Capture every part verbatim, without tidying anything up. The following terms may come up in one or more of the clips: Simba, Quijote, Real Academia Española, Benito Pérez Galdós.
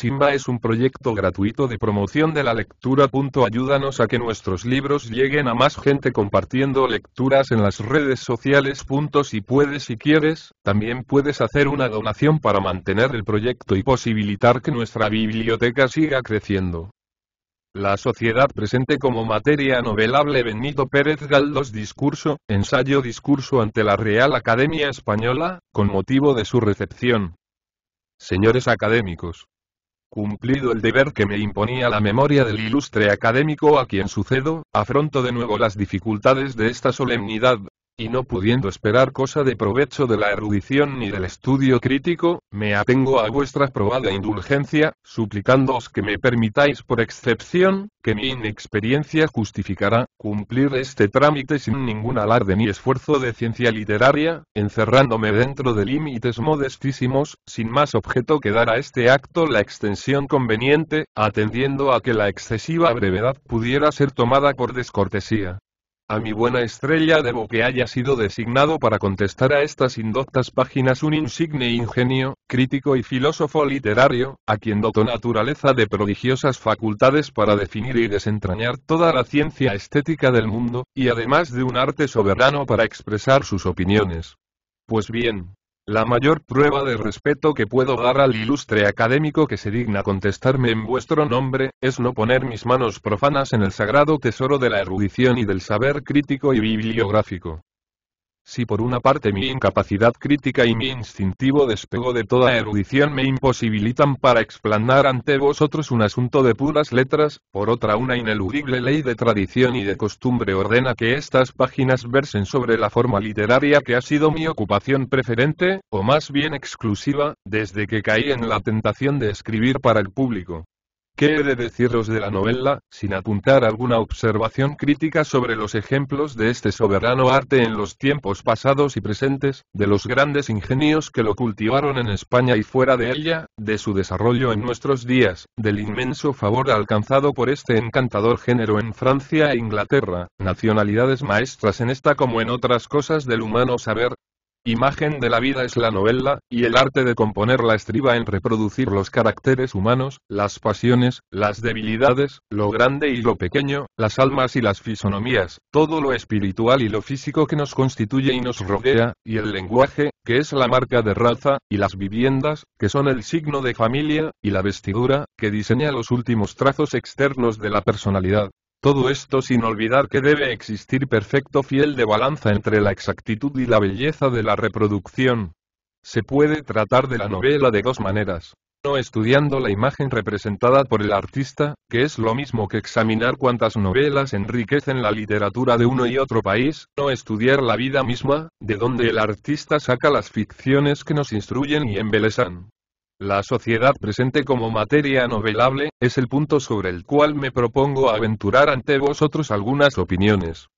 Simba es un proyecto gratuito de promoción de la lectura. Ayúdanos a que nuestros libros lleguen a más gente compartiendo lecturas en las redes sociales. Si puedes y quieres, también puedes hacer una donación para mantener el proyecto y posibilitar que nuestra biblioteca siga creciendo. La sociedad presente como materia novelable. Benito Pérez Galdós. Discurso, ensayo. Discurso ante la Real Academia Española, con motivo de su recepción. Señores académicos. Cumplido el deber que me imponía la memoria del ilustre académico a quien sucedo, afronto de nuevo las dificultades de esta solemnidad, y no pudiendo esperar cosa de provecho de la erudición ni del estudio crítico, me atengo a vuestra probada indulgencia, suplicándoos que me permitáis por excepción, que mi inexperiencia justificará, cumplir este trámite sin ningún alarde ni esfuerzo de ciencia literaria, encerrándome dentro de límites modestísimos, sin más objeto que dar a este acto la extensión conveniente, atendiendo a que la excesiva brevedad pudiera ser tomada por descortesía. A mi buena estrella debo que haya sido designado para contestar a estas indoctas páginas un insigne ingenio, crítico y filósofo literario, a quien dotó naturaleza de prodigiosas facultades para definir y desentrañar toda la ciencia estética del mundo, y además de un arte soberano para expresar sus opiniones. Pues bien, la mayor prueba de respeto que puedo dar al ilustre académico que se digna contestarme en vuestro nombre, es no poner mis manos profanas en el sagrado tesoro de la erudición y del saber crítico y bibliográfico. Si por una parte mi incapacidad crítica y mi instintivo despego de toda erudición me imposibilitan para explanar ante vosotros un asunto de puras letras, por otra una ineludible ley de tradición y de costumbre ordena que estas páginas versen sobre la forma literaria que ha sido mi ocupación preferente, o más bien exclusiva, desde que caí en la tentación de escribir para el público. ¿Qué he de deciros de la novela, sin apuntar alguna observación crítica sobre los ejemplos de este soberano arte en los tiempos pasados y presentes, de los grandes ingenios que lo cultivaron en España y fuera de ella, de su desarrollo en nuestros días, del inmenso favor alcanzado por este encantador género en Francia e Inglaterra, nacionalidades maestras en esta como en otras cosas del humano saber? Imagen de la vida es la novela, y el arte de componerla estriba en reproducir los caracteres humanos, las pasiones, las debilidades, lo grande y lo pequeño, las almas y las fisonomías, todo lo espiritual y lo físico que nos constituye y nos rodea, y el lenguaje, que es la marca de raza, y las viviendas, que son el signo de familia, y la vestidura, que diseña los últimos trazos externos de la personalidad. Todo esto sin olvidar que debe existir perfecto fiel de balanza entre la exactitud y la belleza de la reproducción. Se puede tratar de la novela de dos maneras. No estudiando la imagen representada por el artista, que es lo mismo que examinar cuántas novelas enriquecen la literatura de uno y otro país, no estudiar la vida misma, de donde el artista saca las ficciones que nos instruyen y embelezan. La sociedad presente como materia novelable, es el punto sobre el cual me propongo aventurar ante vosotros algunas opiniones.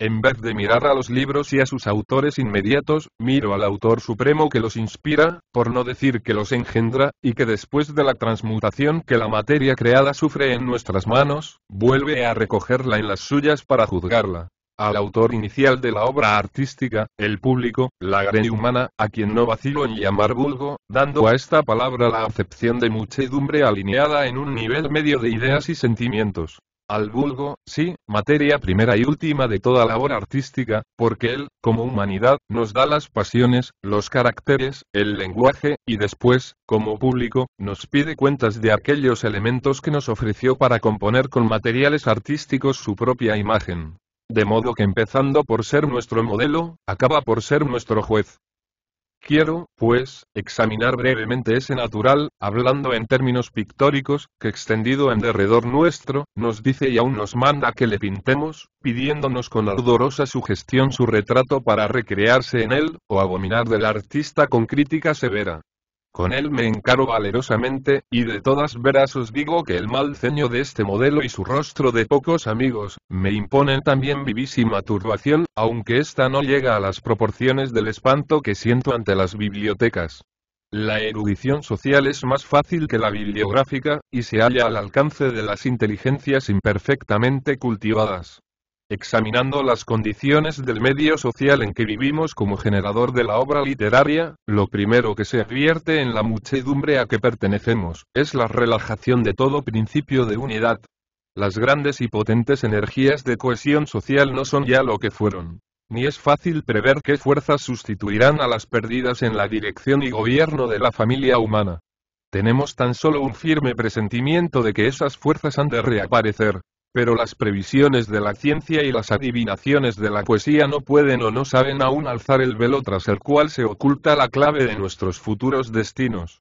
En vez de mirar a los libros y a sus autores inmediatos, miro al autor supremo que los inspira, por no decir que los engendra, y que después de la transmutación que la materia creada sufre en nuestras manos, vuelve a recogerla en las suyas para juzgarla. Al autor inicial de la obra artística, el público, la grey humana, a quien no vacilo en llamar vulgo, dando a esta palabra la acepción de muchedumbre alineada en un nivel medio de ideas y sentimientos. Al vulgo, sí, materia primera y última de toda la obra artística, porque él, como humanidad, nos da las pasiones, los caracteres, el lenguaje, y después, como público, nos pide cuentas de aquellos elementos que nos ofreció para componer con materiales artísticos su propia imagen. De modo que empezando por ser nuestro modelo, acaba por ser nuestro juez. Quiero, pues, examinar brevemente ese natural, hablando en términos pictóricos, que extendido en derredor nuestro, nos dice y aún nos manda que le pintemos, pidiéndonos con ardorosa sugestión su retrato para recrearse en él, o abominar del artista con crítica severa. Con él me encaro valerosamente, y de todas veras os digo que el mal ceño de este modelo y su rostro de pocos amigos, me imponen también vivísima turbación, aunque ésta no llega a las proporciones del espanto que siento ante las bibliotecas. La erudición social es más fácil que la bibliográfica, y se halla al alcance de las inteligencias imperfectamente cultivadas. examinando las condiciones del medio social en que vivimos como generador de la obra literaria, lo primero que se advierte en la muchedumbre a que pertenecemos, es la relajación de todo principio de unidad. Las grandes y potentes energías de cohesión social no son ya lo que fueron. Ni es fácil prever qué fuerzas sustituirán a las perdidas en la dirección y gobierno de la familia humana. Tenemos tan solo un firme presentimiento de que esas fuerzas han de reaparecer, pero las previsiones de la ciencia y las adivinaciones de la poesía no pueden o no saben aún alzar el velo tras el cual se oculta la clave de nuestros futuros destinos.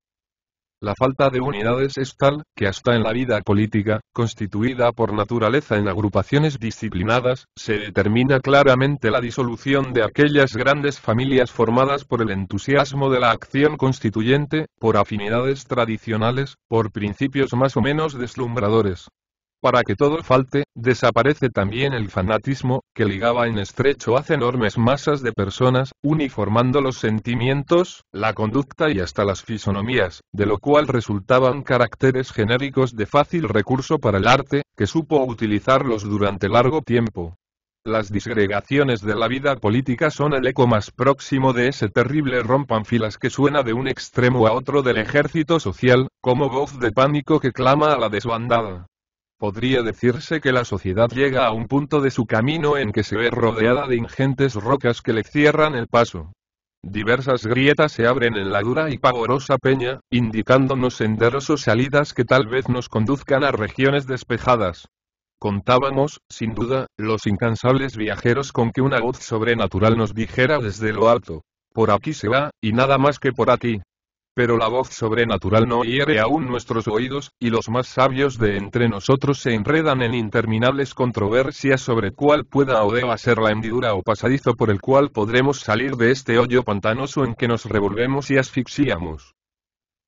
La falta de unidades es tal, que hasta en la vida política, constituida por naturaleza en agrupaciones disciplinadas, se determina claramente la disolución de aquellas grandes familias formadas por el entusiasmo de la acción constituyente, por afinidades tradicionales, por principios más o menos deslumbradores. Para que todo falte, desaparece también el fanatismo, que ligaba en estrecho a enormes masas de personas, uniformando los sentimientos, la conducta y hasta las fisonomías, de lo cual resultaban caracteres genéricos de fácil recurso para el arte, que supo utilizarlos durante largo tiempo. Las disgregaciones de la vida política son el eco más próximo de ese terrible rompanfilas que suena de un extremo a otro del ejército social, como voz de pánico que clama a la desbandada. Podría decirse que la sociedad llega a un punto de su camino en que se ve rodeada de ingentes rocas que le cierran el paso. Diversas grietas se abren en la dura y pavorosa peña, indicándonos senderos o salidas que tal vez nos conduzcan a regiones despejadas. Contábamos, sin duda, los incansables viajeros con que una voz sobrenatural nos dijera desde lo alto: por aquí se va, y nada más que por aquí. Pero la voz sobrenatural no hiere aún nuestros oídos, y los más sabios de entre nosotros se enredan en interminables controversias sobre cuál pueda o deba ser la hendidura o pasadizo por el cual podremos salir de este hoyo pantanoso en que nos revolvemos y asfixiamos.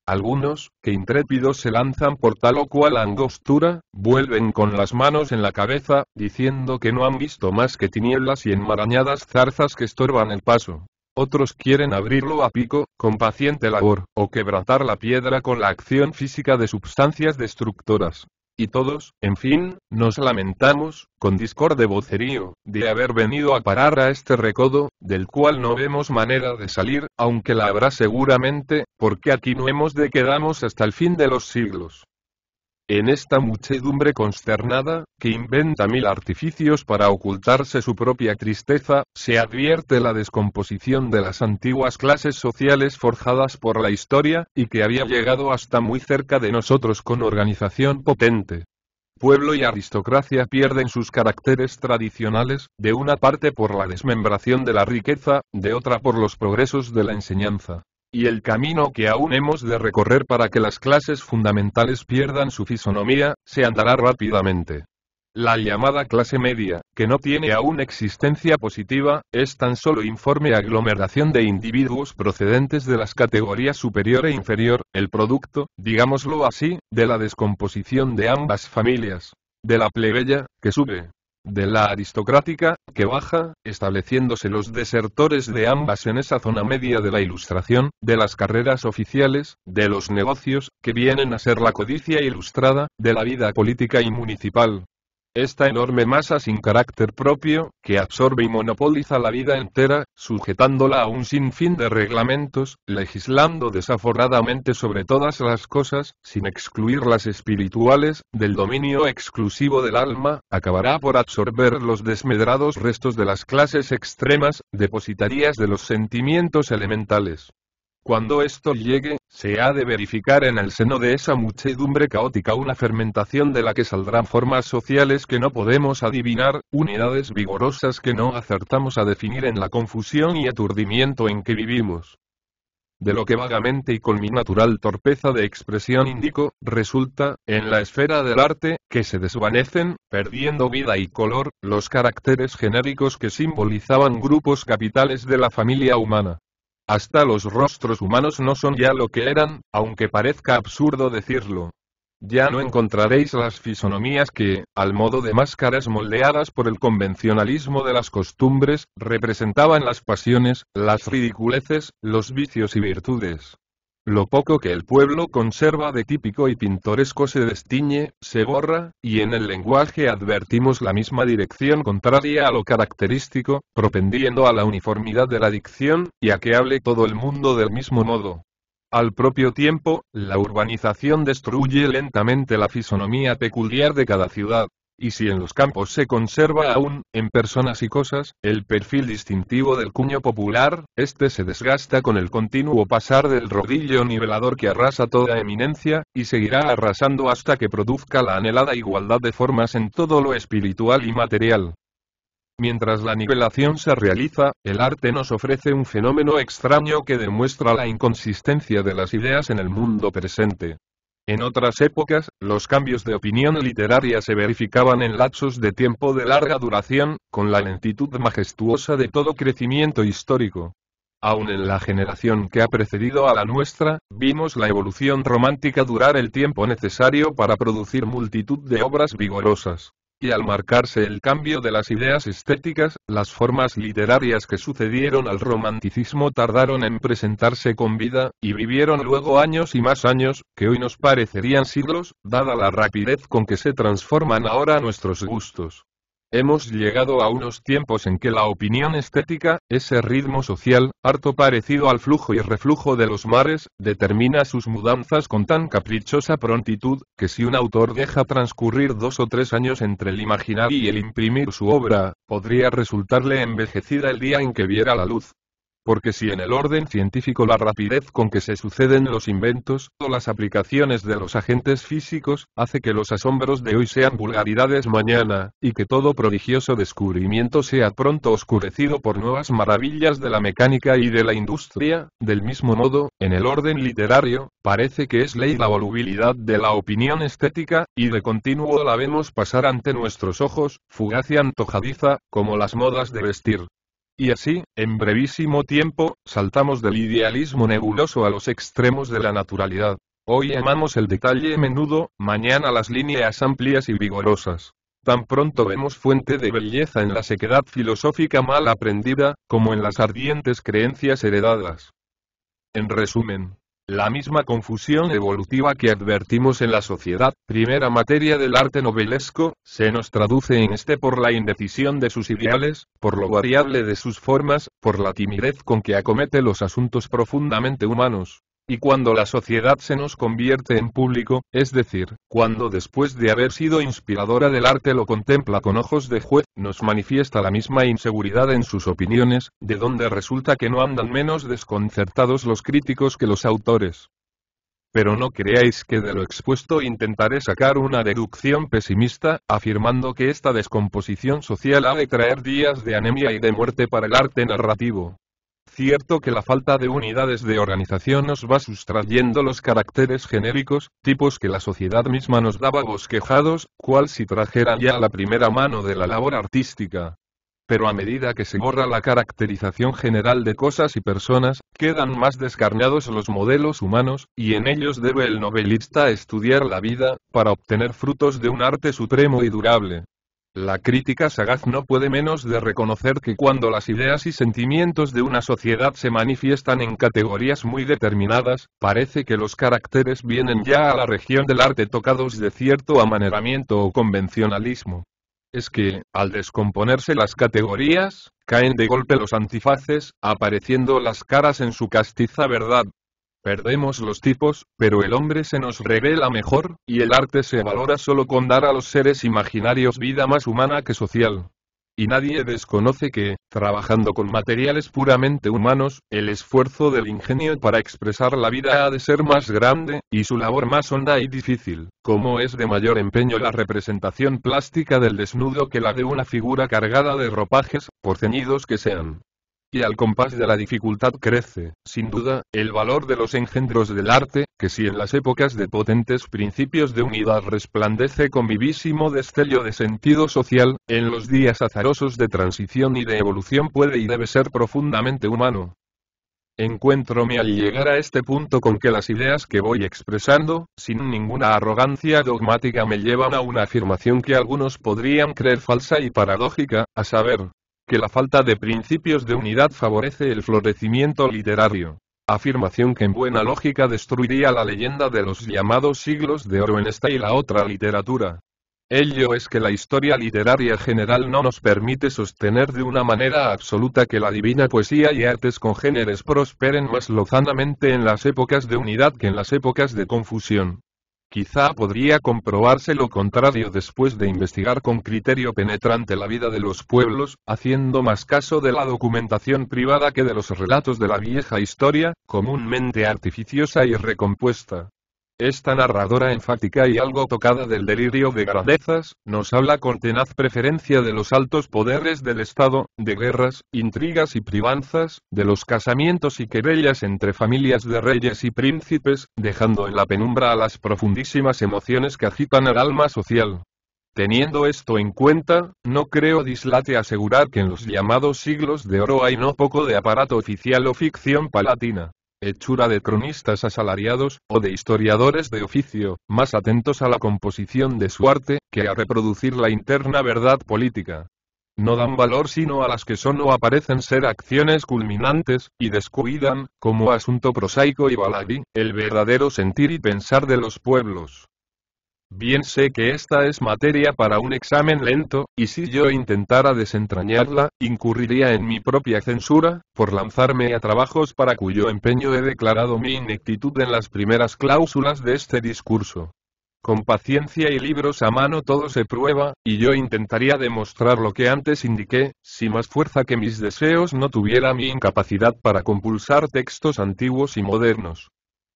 Algunos, que intrépidos se lanzan por tal o cual angostura, vuelven con las manos en la cabeza, diciendo que no han visto más que tinieblas y enmarañadas zarzas que estorban el paso. Otros quieren abrirlo a pico, con paciente labor, o quebrantar la piedra con la acción física de sustancias destructoras. Y todos, en fin, nos lamentamos, con discorde vocerío, de haber venido a parar a este recodo, del cual no vemos manera de salir, aunque la habrá seguramente, porque aquí no hemos de quedarnos hasta el fin de los siglos. En esta muchedumbre consternada, que inventa mil artificios para ocultarse su propia tristeza, se advierte la descomposición de las antiguas clases sociales forjadas por la historia, y que había llegado hasta muy cerca de nosotros con organización potente. Pueblo y aristocracia pierden sus caracteres tradicionales, de una parte por la desmembración de la riqueza, de otra por los progresos de la enseñanza. Y el camino que aún hemos de recorrer para que las clases fundamentales pierdan su fisonomía, se andará rápidamente. La llamada clase media, que no tiene aún existencia positiva, es tan solo informe aglomeración de individuos procedentes de las categorías superior e inferior, el producto, digámoslo así, de la descomposición de ambas familias. De la plebeya, que sube. De la aristocrática, que baja, estableciéndose los desertores de ambas en esa zona media de la ilustración, de las carreras oficiales, de los negocios, que vienen a ser la codicia ilustrada, de la vida política y municipal. Esta enorme masa sin carácter propio, que absorbe y monopoliza la vida entera, sujetándola a un sinfín de reglamentos, legislando desaforadamente sobre todas las cosas, sin excluir las espirituales, del dominio exclusivo del alma, acabará por absorber los desmedrados restos de las clases extremas, depositarias de los sentimientos elementales. Cuando esto llegue, se ha de verificar en el seno de esa muchedumbre caótica una fermentación de la que saldrán formas sociales que no podemos adivinar, unidades vigorosas que no acertamos a definir en la confusión y aturdimiento en que vivimos. De lo que vagamente y con mi natural torpeza de expresión indico, resulta, en la esfera del arte, que se desvanecen, perdiendo vida y color, los caracteres genéricos que simbolizaban grupos capitales de la familia humana. Hasta los rostros humanos no son ya lo que eran, aunque parezca absurdo decirlo. Ya no encontraréis las fisonomías que, al modo de máscaras moldeadas por el convencionalismo de las costumbres, representaban las pasiones, las ridiculeces, los vicios y virtudes. Lo poco que el pueblo conserva de típico y pintoresco se destiñe, se borra, y en el lenguaje advertimos la misma dirección contraria a lo característico, propendiendo a la uniformidad de la dicción, y a que hable todo el mundo del mismo modo. Al propio tiempo, la urbanización destruye lentamente la fisonomía peculiar de cada ciudad, y si en los campos se conserva aún, en personas y cosas, el perfil distintivo del cuño popular, este se desgasta con el continuo pasar del rodillo nivelador que arrasa toda eminencia, y seguirá arrasando hasta que produzca la anhelada igualdad de formas en todo lo espiritual y material. Mientras la nivelación se realiza, el arte nos ofrece un fenómeno extraño que demuestra la inconsistencia de las ideas en el mundo presente. En otras épocas, los cambios de opinión literaria se verificaban en lapsos de tiempo de larga duración, con la lentitud majestuosa de todo crecimiento histórico. Aún en la generación que ha precedido a la nuestra, vimos la evolución romántica durar el tiempo necesario para producir multitud de obras vigorosas. Y al marcarse el cambio de las ideas estéticas, las formas literarias que sucedieron al romanticismo tardaron en presentarse con vida, y vivieron luego años y más años, que hoy nos parecerían siglos, dada la rapidez con que se transforman ahora nuestros gustos. Hemos llegado a unos tiempos en que la opinión estética, ese ritmo social, harto parecido al flujo y reflujo de los mares, determina sus mudanzas con tan caprichosa prontitud, que si un autor deja transcurrir dos o tres años entre el imaginar y el imprimir su obra, podría resultarle envejecida el día en que viera la luz. Porque si en el orden científico la rapidez con que se suceden los inventos o las aplicaciones de los agentes físicos hace que los asombros de hoy sean vulgaridades mañana, y que todo prodigioso descubrimiento sea pronto oscurecido por nuevas maravillas de la mecánica y de la industria, del mismo modo, en el orden literario, parece que es ley la volubilidad de la opinión estética, y de continuo la vemos pasar ante nuestros ojos, fugaz y antojadiza, como las modas de vestir. Y así, en brevísimo tiempo, saltamos del idealismo nebuloso a los extremos de la naturalidad. Hoy amamos el detalle menudo, mañana las líneas amplias y vigorosas. Tan pronto vemos fuente de belleza en la sequedad filosófica mal aprendida, como en las ardientes creencias heredadas. En resumen, la misma confusión evolutiva que advertimos en la sociedad, primera materia del arte novelesco, se nos traduce en este por la indecisión de sus ideales, por lo variable de sus formas, por la timidez con que acomete los asuntos profundamente humanos. Y cuando la sociedad se nos convierte en público, es decir, cuando después de haber sido inspiradora del arte lo contempla con ojos de juez, nos manifiesta la misma inseguridad en sus opiniones, de donde resulta que no andan menos desconcertados los críticos que los autores. Pero no creáis que de lo expuesto intentaré sacar una deducción pesimista, afirmando que esta descomposición social ha de traer días de anemia y de muerte para el arte narrativo. Cierto que la falta de unidades de organización nos va sustrayendo los caracteres genéricos, tipos que la sociedad misma nos daba bosquejados, cual si trajeran ya la primera mano de la labor artística. Pero a medida que se borra la caracterización general de cosas y personas, quedan más descarnados los modelos humanos, y en ellos debe el novelista estudiar la vida, para obtener frutos de un arte supremo y durable. La crítica sagaz no puede menos de reconocer que cuando las ideas y sentimientos de una sociedad se manifiestan en categorías muy determinadas, parece que los caracteres vienen ya a la región del arte tocados de cierto amaneramiento o convencionalismo. Es que, al descomponerse las categorías, caen de golpe los antifaces, apareciendo las caras en su castiza verdad. Perdemos los tipos, pero el hombre se nos revela mejor, y el arte se valora solo con dar a los seres imaginarios vida más humana que social. Y nadie desconoce que, trabajando con materiales puramente humanos, el esfuerzo del ingenio para expresar la vida ha de ser más grande, y su labor más honda y difícil, como es de mayor empeño la representación plástica del desnudo que la de una figura cargada de ropajes, por ceñidos que sean. Y al compás de la dificultad crece, sin duda, el valor de los engendros del arte, que si en las épocas de potentes principios de unidad resplandece con vivísimo destello de sentido social, en los días azarosos de transición y de evolución puede y debe ser profundamente humano. Encuéntrome al llegar a este punto con que las ideas que voy expresando, sin ninguna arrogancia dogmática, me llevan a una afirmación que algunos podrían creer falsa y paradójica, a saber, que la falta de principios de unidad favorece el florecimiento literario. afirmación que en buena lógica destruiría la leyenda de los llamados siglos de oro en esta y la otra literatura. Ello es que la historia literaria general no nos permite sostener de una manera absoluta que la divina poesía y artes congéneres prosperen más lozanamente en las épocas de unidad que en las épocas de confusión. Quizá podría comprobarse lo contrario después de investigar con criterio penetrante la vida de los pueblos, haciendo más caso de la documentación privada que de los relatos de la vieja historia, comúnmente artificiosa y recompuesta. Esta narradora enfática y algo tocada del delirio de grandezas, nos habla con tenaz preferencia de los altos poderes del Estado, de guerras, intrigas y privanzas, de los casamientos y querellas entre familias de reyes y príncipes, dejando en la penumbra a las profundísimas emociones que agitan el alma social. Teniendo esto en cuenta, no creo dislate asegurar que en los llamados siglos de oro hay no poco de aparato oficial o ficción palatina. Hechura de cronistas asalariados, o de historiadores de oficio, más atentos a la composición de su arte, que a reproducir la interna verdad política. No dan valor sino a las que son o aparecen ser acciones culminantes, y descuidan, como asunto prosaico y baladí, el verdadero sentir y pensar de los pueblos. Bien sé que esta es materia para un examen lento, y si yo intentara desentrañarla, incurriría en mi propia censura, por lanzarme a trabajos para cuyo empeño he declarado mi ineptitud en las primeras cláusulas de este discurso. Con paciencia y libros a mano todo se prueba, y yo intentaría demostrar lo que antes indiqué, si más fuerza que mis deseos no tuviera mi incapacidad para compulsar textos antiguos y modernos.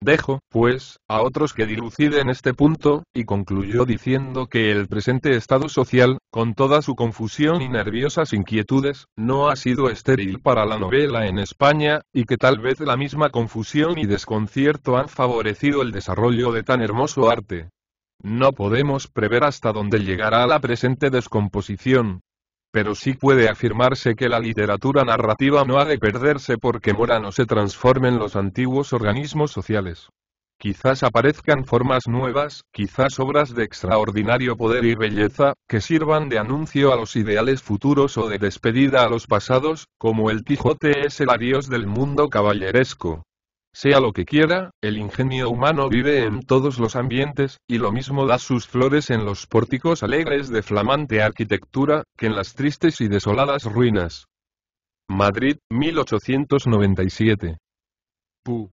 Dejo, pues, a otros que diluciden este punto, y concluyó diciendo que el presente estado social, con toda su confusión y nerviosas inquietudes, no ha sido estéril para la novela en España, y que tal vez la misma confusión y desconcierto han favorecido el desarrollo de tan hermoso arte. No podemos prever hasta dónde llegará la presente descomposición. Pero sí puede afirmarse que la literatura narrativa no ha de perderse porque mora no se transformen los antiguos organismos sociales. Quizás aparezcan formas nuevas, quizás obras de extraordinario poder y belleza, que sirvan de anuncio a los ideales futuros o de despedida a los pasados, como el Quijote es el adiós del mundo caballeresco. Sea lo que quiera, el ingenio humano vive en todos los ambientes, y lo mismo da sus flores en los pórticos alegres de flamante arquitectura, que en las tristes y desoladas ruinas. Madrid, mil ochocientos noventa y siete. Pu.